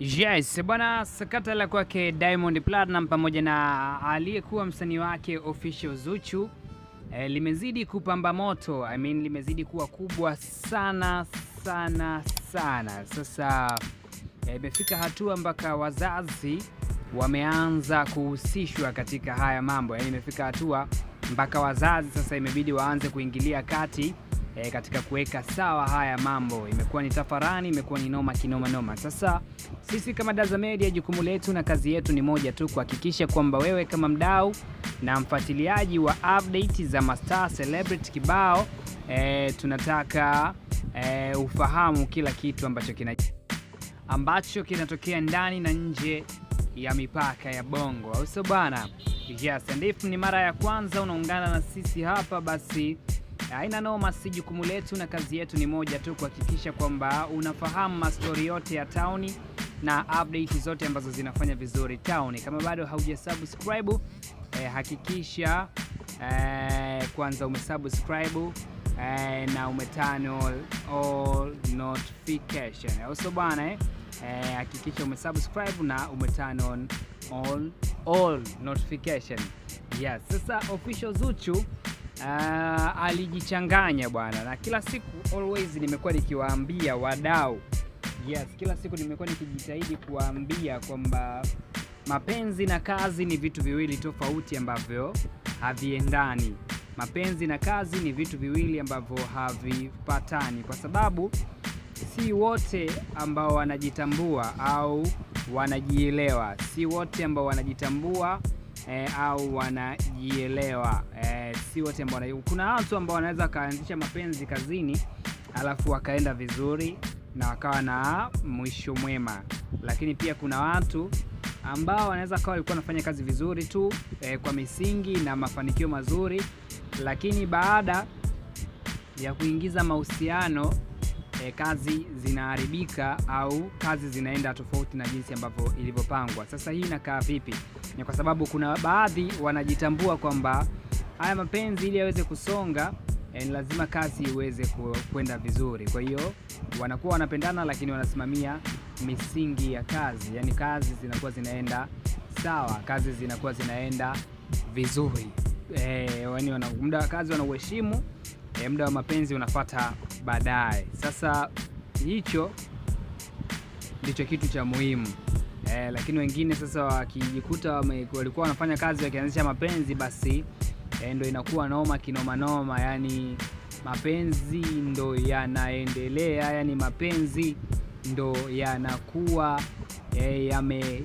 Yes, bwana, sakata la kwake Diamond Platnumz pamoja na aliyekuwa msanii wake official Zuchu limezidi kupamba moto. I mean limezidi kuwa kubwa sana sana sana. Sasa imefika hatua mpaka wazazi wameanza kuhusishwa katika haya mambo. Yaani imefika hatua mpaka wazazi sasa imebidi waanze kuingilia kati katika kuweka sawa haya mambo. Imekuwa ni tafarani, imekuwa ni noma kinoma noma. Sasa sisi kama Daza Media jukumu letu na kazi yetu ni moja tu, kuhakikisha kwamba wewe kama mdau na mfuatiliaji wa update za mastaa celebrity kibao tunataka ufahamu kila kitu ambacho kinatokea ndani na nje ya mipaka ya Bongo, au sio bana? Yes, and if ni mara ya kwanza unaungana na sisi hapa, basi haina noma, si jukumu letu na kazi yetu ni moja tu, kuhakikisha kwamba unafahamu mastori yote ya tauni na update zote ambazo zinafanya vizuri tauni. Kama bado haujasubscribe, hakikisha kwanza umesubscribe na umeturn all notification. Also bana, hakikisha umesubscribe na umeturn on all notification. Yes, sasa official Zuchu alijichanganya bwana, na kila siku always nimekuwa nikiwaambia wadau. Yes, kila siku nimekuwa nikijitahidi kuambia kwamba mapenzi na kazi ni vitu viwili tofauti ambavyo haviendani. Mapenzi na kazi ni vitu viwili ambavyo havipatani, kwa sababu si wote ambao wanajitambua au wanajielewa. Si wote ambao wanajitambua au wanajielewa. Si wote ambao kuna watu ambao wanaweza kaanzisha mapenzi kazini alafu wakaenda vizuri na wakawa na mwisho mwema, lakini pia kuna watu ambao wanaweza kawa walikuwa wanafanya kazi vizuri tu kwa misingi na mafanikio mazuri, lakini baada ya kuingiza mahusiano kazi zinaharibika au kazi zinaenda tofauti na jinsi ambavyo ilivyopangwa. Sasa hii inakaa vipi? Ni kwa sababu kuna baadhi wanajitambua kwamba haya mapenzi ili yaweze kusonga ni lazima kazi iweze kwenda vizuri. Kwa hiyo wanakuwa wanapendana, lakini wanasimamia misingi ya kazi. Yaani kazi zinakuwa zinaenda sawa, kazi zinakuwa zinaenda vizuri. Muda wa kazi wanauheshimu, muda wa mapenzi unafuata baadaye. Sasa hicho ndicho kitu cha muhimu. Lakini wengine sasa wakijikuta walikuwa wanafanya kazi wakianzisha mapenzi, basi ndio inakuwa noma kinoma noma. Yani mapenzi ndo yanaendelea, yani mapenzi ndo yanakuwa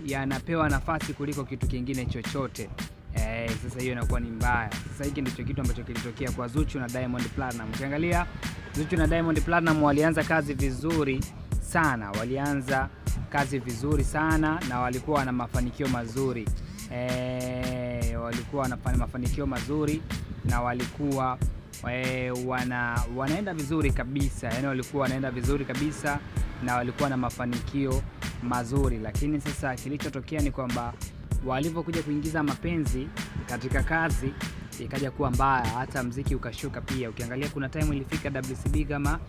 yanapewa nafasi kuliko kitu kingine chochote. Sasa hiyo inakuwa ni mbaya. Sasa hiki ndicho kitu ambacho kilitokea kwa Zuchu na Diamond Platnumz. Ukiangalia Zuchu na Diamond Platnumz walianza kazi vizuri sana, walianza kazi vizuri sana na walikuwa na mafanikio mazuri. Walikuwa wanafanya mafanikio mazuri na walikuwa wanaenda vizuri kabisa. Yaani walikuwa wanaenda vizuri kabisa na walikuwa na mafanikio mazuri, lakini sasa kilichotokea ni kwamba walipokuja kuingiza mapenzi katika kazi ikaja kuwa mbaya, hata muziki ukashuka pia. Ukiangalia kuna time ilifika WCB kama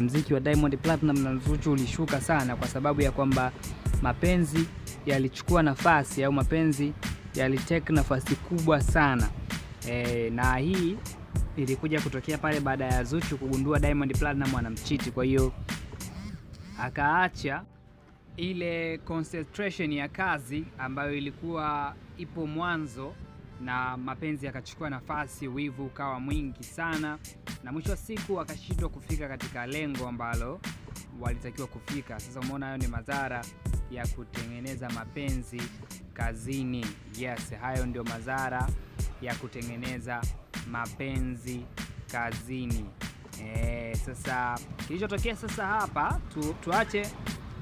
muziki wa Diamond Platnumz na Zuchu ulishuka sana, kwa sababu ya kwamba mapenzi yalichukua nafasi au mapenzi yalitake nafasi kubwa sana. Na hii ilikuja kutokea pale baada ya Zuchu kugundua Diamond Platnumz anamchiti. Kwa hiyo akaacha ile concentration ya kazi ambayo ilikuwa ipo mwanzo, na mapenzi yakachukua nafasi, wivu ukawa mwingi sana, na mwisho wa siku akashindwa kufika katika lengo ambalo walitakiwa kufika. Sasa umeona hayo ni madhara ya kutengeneza mapenzi kazini. Yes, hayo ndio madhara ya kutengeneza mapenzi kazini. Sasa kilichotokea sasa hapa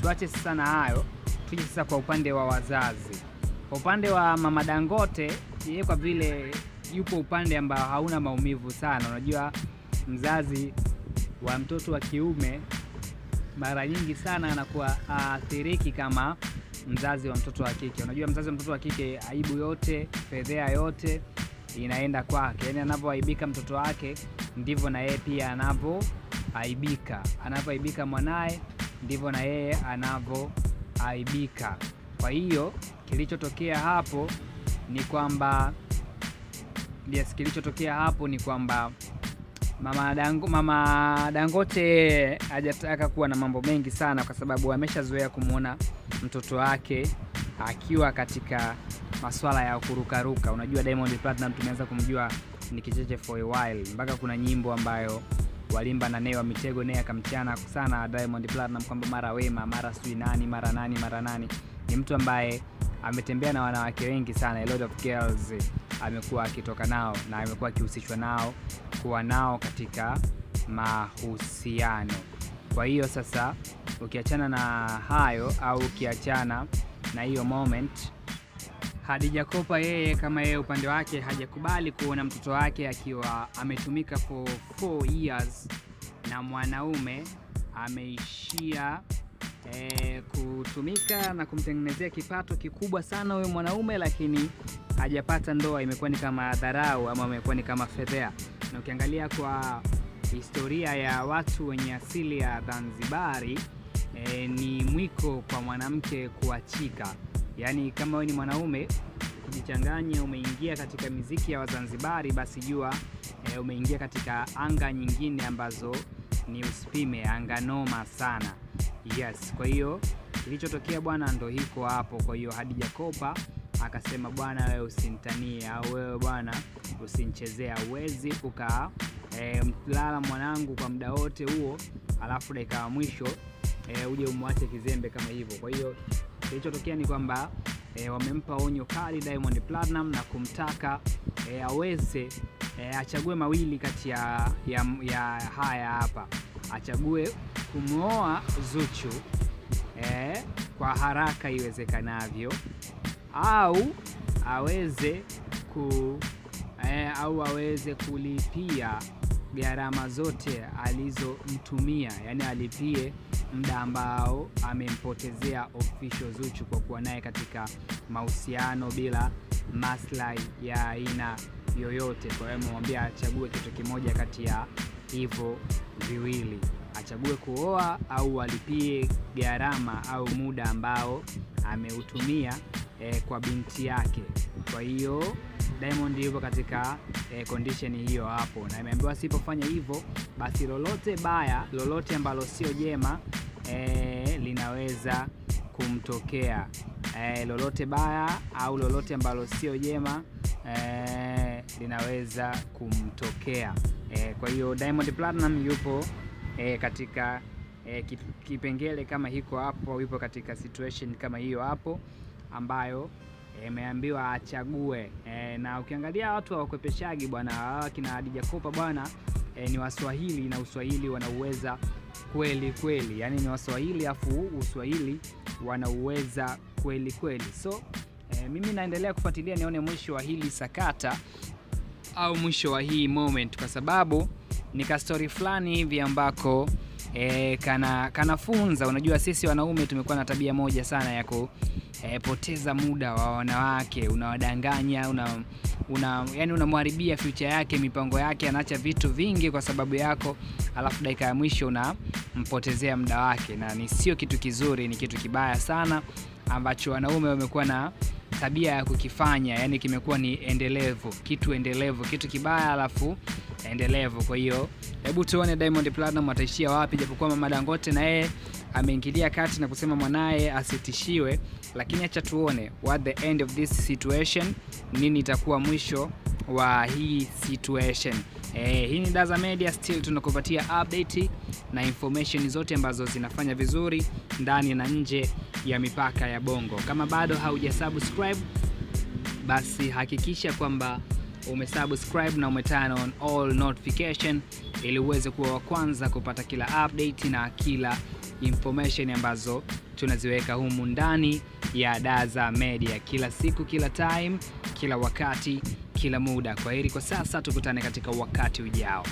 tuache sana hayo, tuje sasa kwa upande wa wazazi. Kwa upande wa mama Dangote, yeye kwa vile yupo upande ambao hauna maumivu sana. Unajua mzazi wa mtoto wa kiume mara nyingi sana anakuwa athiriki kama mzazi wa mtoto wa kike. Unajua mzazi wa mtoto wa kike aibu yote, fedhea yote inaenda kwake. Yaani anapoaibika mtoto wake ndivyo na yeye pia anavyoaibika. Anapoaibika mwanae ndivyo na yeye anavyoaibika. Kwa hiyo kilichotokea hapo ni kwamba Mama Dangote hajataka kuwa na mambo mengi sana kwa sababu ameshazoea kumuona mtoto wake akiwa katika masuala ya kurukaruka. Unajua Diamond Platnumz tumeanza kumjua ni kicheche for a while, mpaka kuna nyimbo ambayo walimba na Nay wa Mitego, Nay akamchana sana Diamond Platnumz kwamba mara Wema, mara sui nani, mara nani. Ni mtu ambaye ametembea na wanawake wengi sana, a lot of girls amekuwa akitoka nao na amekuwa akihusishwa nao, kuwa nao katika mahusiano. Kwa hiyo sasa ukiachana na hayo au ukiachana na hiyo moment, Khadija Kopa yeye kama yeye upande wake hajakubali kuona mtoto wake akiwa ametumika for 4 years na mwanaume ameishia kutumika na kumtengenezea kipato kikubwa sana huyo mwanaume, lakini hajapata ndoa. Imekuwa ni kama dharau ama imekuwa ni kama fedhea. Na ukiangalia kwa historia ya watu wenye asili ya Zanzibari, ni mwiko kwa mwanamke kuachika. Yaani kama wewe ni mwanaume ukijichanganya umeingia katika muziki ya Wazanzibari, basi jua umeingia katika anga nyingine ambazo ni usipime, anga noma sana. Yes, kwa hiyo kilichotokea bwana ndo hiko hapo. Kwa hiyo Khadija Kopa akasema bwana wewe usinitanie, au wewe bwana usinichezea, uwezi ukaa mlala mwanangu kwa muda wote huo alafu dakika ya mwisho uje umwache kizembe kama hivyo. Kwa hiyo kilichotokea ni kwamba wamempa onyo kali Diamond Platnumz na kumtaka aweze achague mawili kati ya haya hapa. Achague kumuoa Zuchu kwa haraka iwezekanavyo, au aweze kulipia gharama zote alizomtumia. Yaani alipie muda ambao amempotezea official Zuchu kwa kuwa naye katika mahusiano bila maslahi ya aina yoyote. Kwa hiyo amemwambia achague kitu kimoja kati ya hivyo viwili, achague kuoa au alipie gharama au muda ambao ameutumia kwa binti yake. Kwa hiyo Diamond yuko katika condition hiyo hapo, na ameambiwa asipofanya hivyo basi lolote baya, lolote ambalo sio jema linaweza kumtokea. Lolote baya au lolote ambalo sio jema linaweza kumtokea. Kwa hiyo Diamond Platnumz yupo katika kipengele kama hiko hapo, yupo katika situation kama hiyo hapo ambayo ameambiwa achague. Na ukiangalia watu hawakwepeshagi bwana, kina Khadija Kopa bwana ni Waswahili na Uswahili wanauweza kweli. Yaani ni Waswahili afu Uswahili wanauweza kweli. So mimi naendelea kufuatilia nione mwisho wa hili sakata au mwisho wa hii moment, kwa sababu ni ka story fulani hivi ambako kanafunza. Unajua sisi wanaume tumekuwa na tabia moja sana ya kupoteza muda wa wanawake. Unawadanganya, yani unamharibia future yake, mipango yake, anaacha vitu vingi kwa sababu yako, alafu dakika ya mwisho unampotezea muda wake. Na ni sio kitu kizuri, ni kitu kibaya sana ambacho wanaume wamekuwa na tabia ya kukifanya. Yani kimekuwa ni endelevu, kitu kibaya alafu endelevu. Kwa hiyo hebu tuone Diamond Platnumz ataishia wapi, japokuwa Mama Dangote na yeye ameingilia kati na kusema mwanae asitishiwe, lakini acha tuone what the end of this situation, nini itakuwa mwisho wa hii situation. Hii ni Daza Media, still tunakupatia update na information zote ambazo zinafanya vizuri ndani na nje ya mipaka ya Bongo. Kama bado haujasubscribe basi hakikisha kwamba umesubscribe na umeturn on all notification ili uweze kuwa wa kwanza kupata kila update na kila information ambazo tunaziweka humu ndani ya Daza Media kila siku, kila time, kila wakati, kila muda. Kwaheri kwa sasa, tukutane katika wakati ujao.